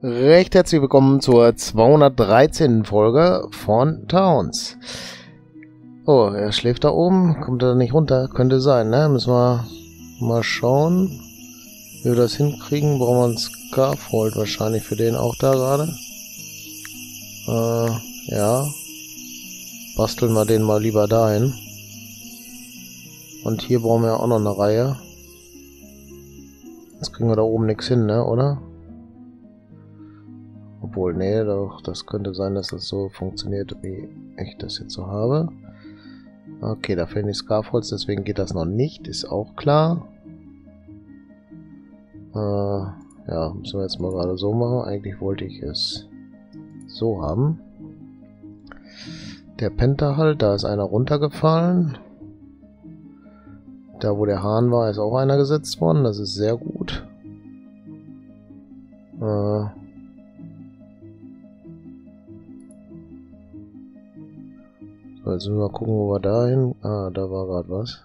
Recht herzlich willkommen zur 213. Folge von Towns. Oh, er schläft da oben. Kommt er nicht runter? Könnte sein, ne? Müssen wir mal schauen, wie wir das hinkriegen. Brauchen wir einen Scarfold wahrscheinlich für den auch da gerade. Ja. Basteln wir den mal lieber dahin. Und hier brauchen wir auch noch eine Reihe. Jetzt kriegen wir da oben nichts hin, ne? Oder? Obwohl, nee, doch, das könnte sein, dass das so funktioniert, wie ich das jetzt so habe. Okay, da fehlen die Scarfholz, deswegen geht das noch nicht, ist auch klar. Ja, müssen wir jetzt mal gerade so machen. Eigentlich wollte ich es so haben. Der Penta halt, da ist einer runtergefallen. Da, wo der Hahn war, ist auch einer gesetzt worden, das ist sehr gut. Also mal gucken, wo wir da hin. Ah, da war gerade was.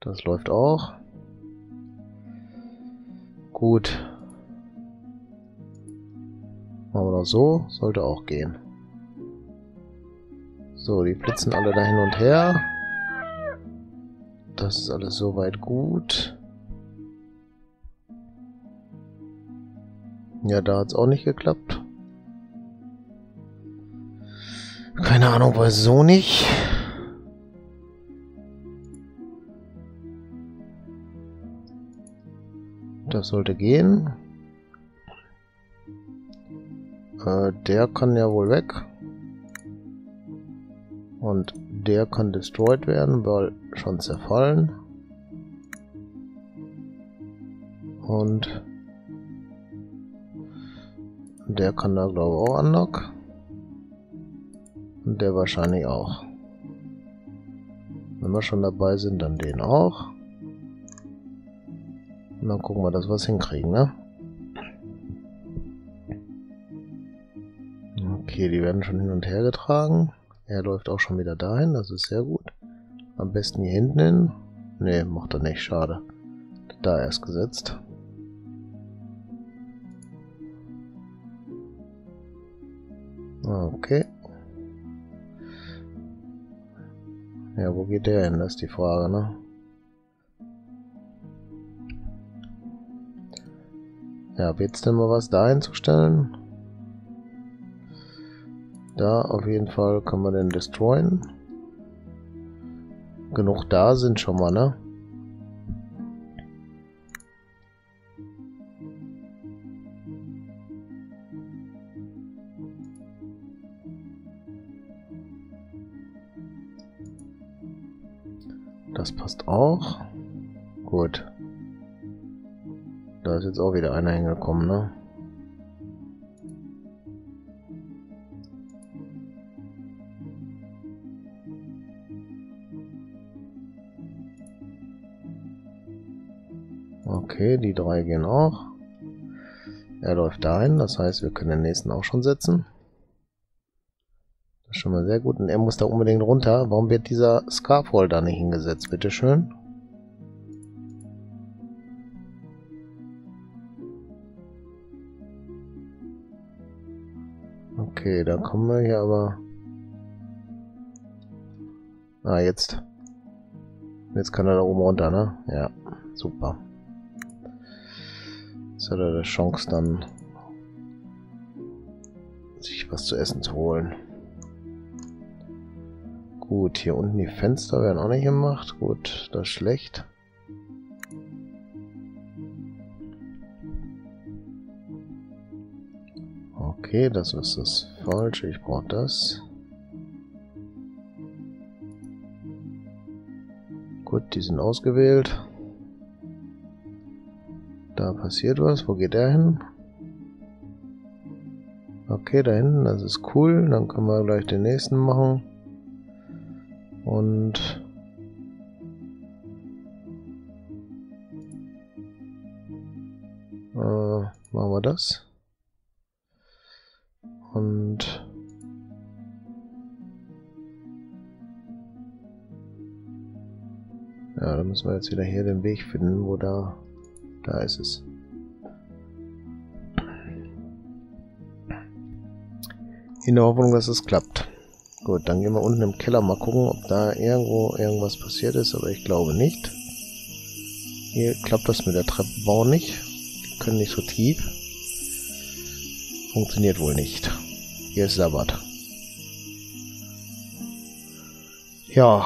Das läuft auch. Gut. Machen wir noch so. Sollte auch gehen. So, die blitzen alle da hin und her. Das ist alles soweit gut. Ja, da hat es auch nicht geklappt. Keine Ahnung, weiß so nicht. Das sollte gehen. Der kann ja wohl weg. Und der kann destroyed werden, weil schon zerfallen. Und der kann da, glaube ich, auch unlock. Und der wahrscheinlich auch. Wenn wir schon dabei sind, dann den auch. Und dann gucken wir, dass wir es hinkriegen, ne? Okay, die werden schon hin und her getragen. Er läuft auch schon wieder dahin, das ist sehr gut. Am besten hier hinten hin. Ne, macht er nicht, schade. Da erst gesetzt. Okay. Ja, wo geht der hin? Das ist die Frage, ne? Ja, wird's denn mal was da hinzustellen? Da auf jeden Fall können wir den destroyen. Genug da sind schon mal, ne? Das passt auch. Gut. Da ist jetzt auch wieder einer hingekommen, ne? Okay, die drei gehen auch. Er läuft dahin, das heißt, wir können den nächsten auch schon setzen. Schon mal sehr gut. Und er muss da unbedingt runter. Warum wird dieser Scarfold da nicht hingesetzt? Bitteschön. Okay, da kommen wir hier aber... Ah, jetzt. Jetzt kann er da oben runter, ne? Ja, super. Jetzt hat er eine Chance dann, sich was zu essen zu holen. Gut, hier unten die Fenster werden auch nicht gemacht. Gut, das ist schlecht. Okay, das ist das Falsche. Ich brauche das. Gut, die sind ausgewählt. Da passiert was. Wo geht der hin? Okay, da hinten. Das ist cool. Dann können wir gleich den nächsten machen. Und machen wir das. Und ja, da müssen wir jetzt wieder hier den Weg finden, wo da ist es. In der Hoffnung, dass es klappt. Gut, dann gehen wir unten im Keller mal gucken, ob da irgendwo irgendwas passiert ist, aber ich glaube nicht. Hier klappt das mit der Treppenbau nicht. Wir können nicht so tief. Funktioniert wohl nicht. Hier ist Sabbat. Ja.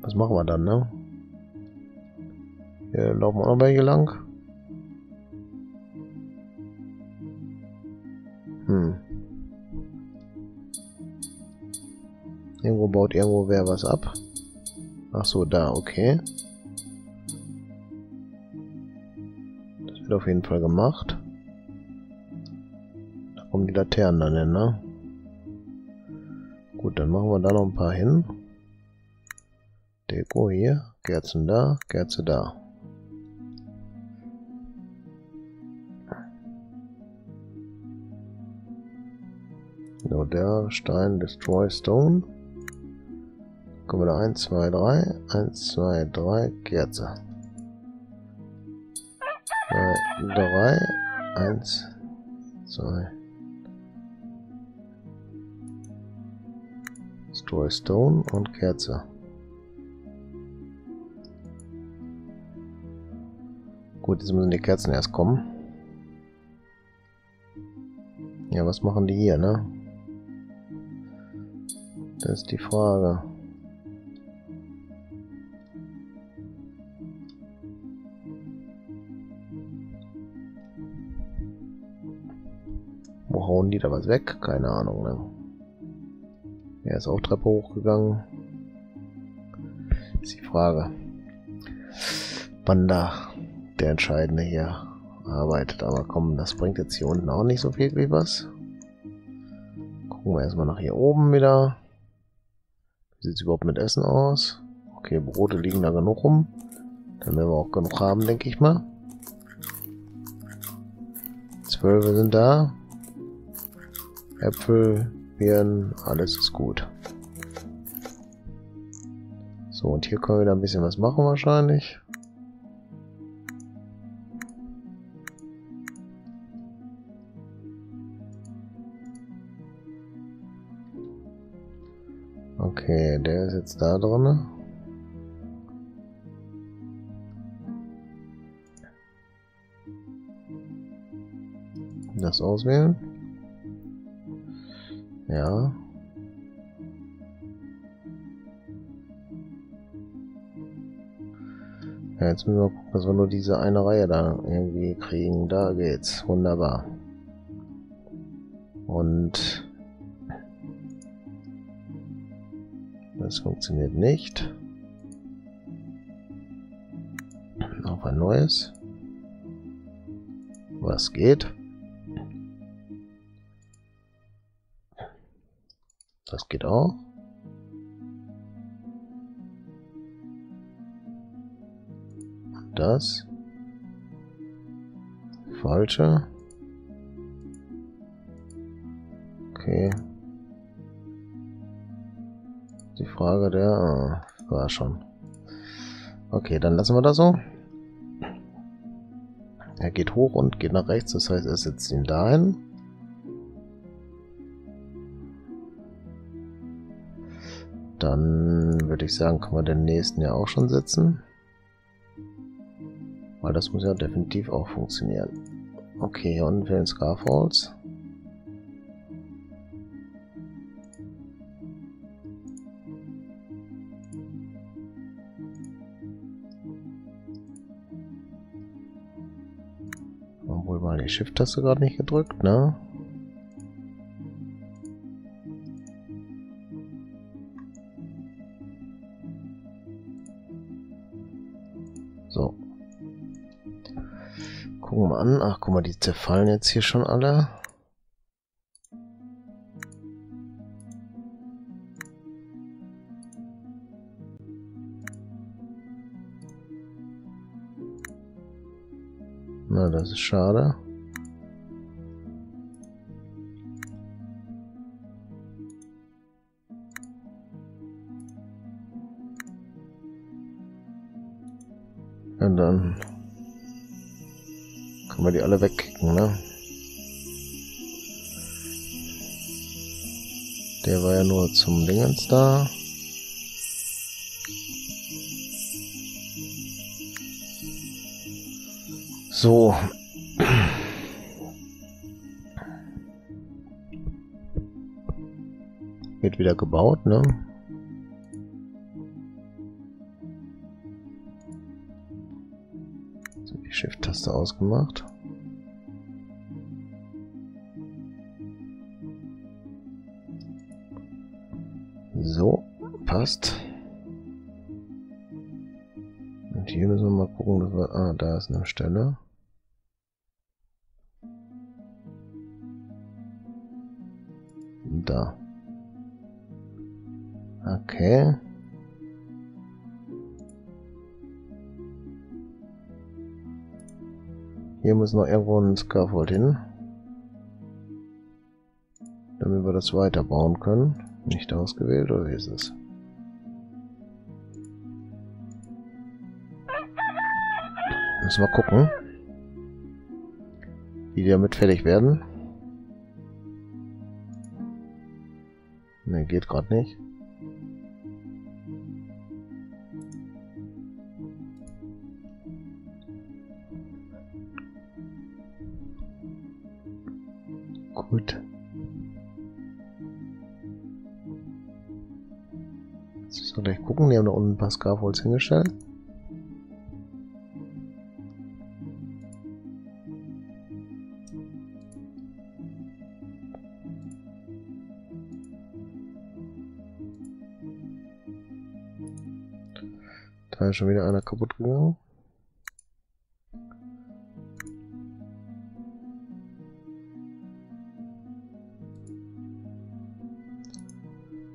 Was machen wir dann, ne? Hier laufen auch noch welche lang. Irgendwo baut irgendwo wer was ab. Ach so, da, okay. Das wird auf jeden Fall gemacht. Da kommen die Laternen dann hin, ne? Gut, dann machen wir da noch ein paar hin. Deko hier, Kerzen da, Kerze da. So, der Stein, Destroy Stone. Gucken wir da, 1, 2, 3, 1, 2, 3, Kerze. 3, 1, 2. Destroy Stone und Kerze. Gut, jetzt müssen die Kerzen erst kommen. Ja, was machen die hier, ne? Das ist die Frage. Wo hauen die da was weg? Keine Ahnung, ne? Er ist auch Treppe hochgegangen. Das ist die Frage. Banda, der Entscheidende hier, arbeitet. Aber komm, das bringt jetzt hier unten auch nicht so viel wie was. Gucken wir erstmal nach hier oben wieder. Wie sieht es überhaupt mit Essen aus? Okay, Brote liegen da genug rum. Dann werden wir auch genug haben, denke ich mal. 12 sind da. Äpfel, Birnen, alles ist gut. So, und hier können wir da ein bisschen was machen wahrscheinlich. Okay, der ist jetzt da drin. Das auswählen. Ja. Ja, jetzt müssen wir gucken, dass wir nur diese eine Reihe da irgendwie kriegen. Da geht's. Wunderbar. Und das funktioniert nicht. Auf ein neues. Was geht? Das geht auch. Das. Falsche. Okay. Die Frage der war schon. Okay, dann lassen wir das so. Er geht hoch und geht nach rechts, das heißt, er setzt ihn dahin. Dann würde ich sagen, können wir den nächsten ja auch schon setzen. Weil das muss ja definitiv auch funktionieren. Okay, hier unten fehlen Scarfholz. Obwohl mal die Shift-Taste gerade nicht gedrückt, ne? So. Gucken wir an. Ach, guck mal, die zerfallen jetzt hier schon alle. Na, das ist schade. Und dann Können wir die alle wegkicken, ne? Der war ja nur zum Dingens da. So. Wird wieder gebaut, ne? Die Shift-Taste ausgemacht. So, passt. Und hier müssen wir mal gucken, dass wir... Ah, da ist eine Stelle. Da. Okay. Hier muss noch irgendwo ein Scaffold hin. Damit wir das weiterbauen können. Nicht ausgewählt, oder wie ist es? Müssen wir gucken, wie die damit fertig werden. Ne, geht gerade nicht. Gut. Jetzt müssen wir gleich gucken. Die haben da unten ein paar Scaffolds hingestellt. Da ist schon wieder einer kaputt gegangen.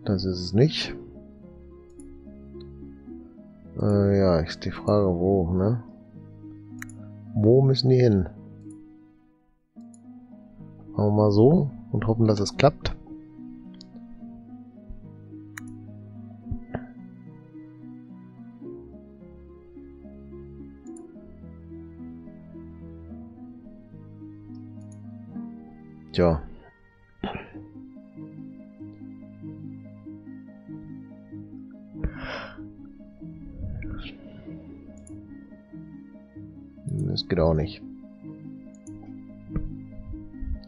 Das ist es nicht. Ja, ist die Frage, wo, ne? Wo müssen die hin? Machen wir mal so und hoffen, dass es klappt. Tja. Das geht auch nicht.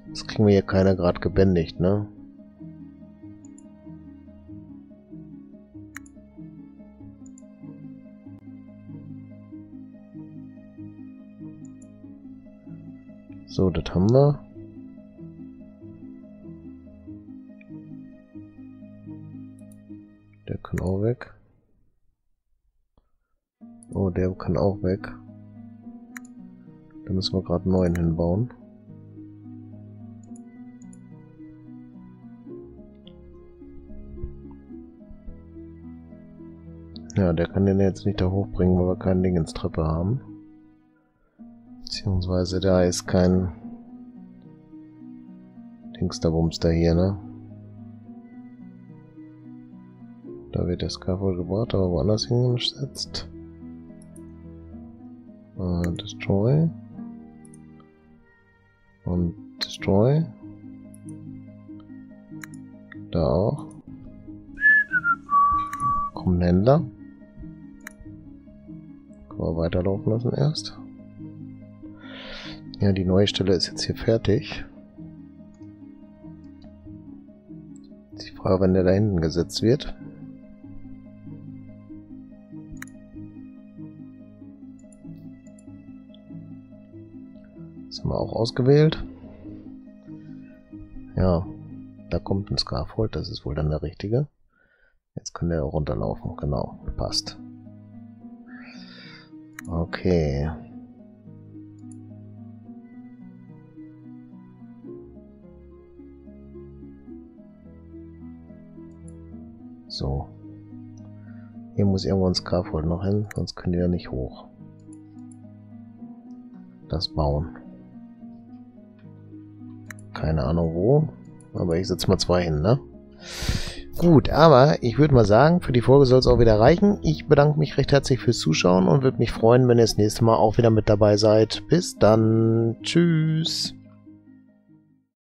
Das kriegen wir hier keiner gerade gebändigt, ne? So, das haben wir. Der kann auch weg. Oh, der kann auch weg. Da müssen wir gerade einen neuen hinbauen. Ja, der kann den jetzt nicht da hochbringen, weil wir kein Ding ins Treppe haben. Beziehungsweise da ist kein Dingsterbumster hier, ne? Da wird der Scaffold gebaut, aber woanders hingesetzt. Destroy. Und Destroy. Da auch. Kommt ein Händler. Können wir weiterlaufen lassen erst. Ja, die neue Stelle ist jetzt hier fertig. Ist die Frage, wenn der da hinten gesetzt wird. Haben wir auch ausgewählt. Ja, da kommt ein Scaffold, das ist wohl dann der richtige. Jetzt kann der runterlaufen, genau, passt. Okay. So. Hier muss irgendwo ein Scaffold noch hin, sonst können die ja nicht hoch. Das bauen. Keine Ahnung wo, aber ich setze mal zwei hin, ne? Gut, aber ich würde mal sagen, für die Folge soll es auch wieder reichen. Ich bedanke mich recht herzlich fürs Zuschauen und würde mich freuen, wenn ihr das nächste Mal auch wieder mit dabei seid. Bis dann. Tschüss.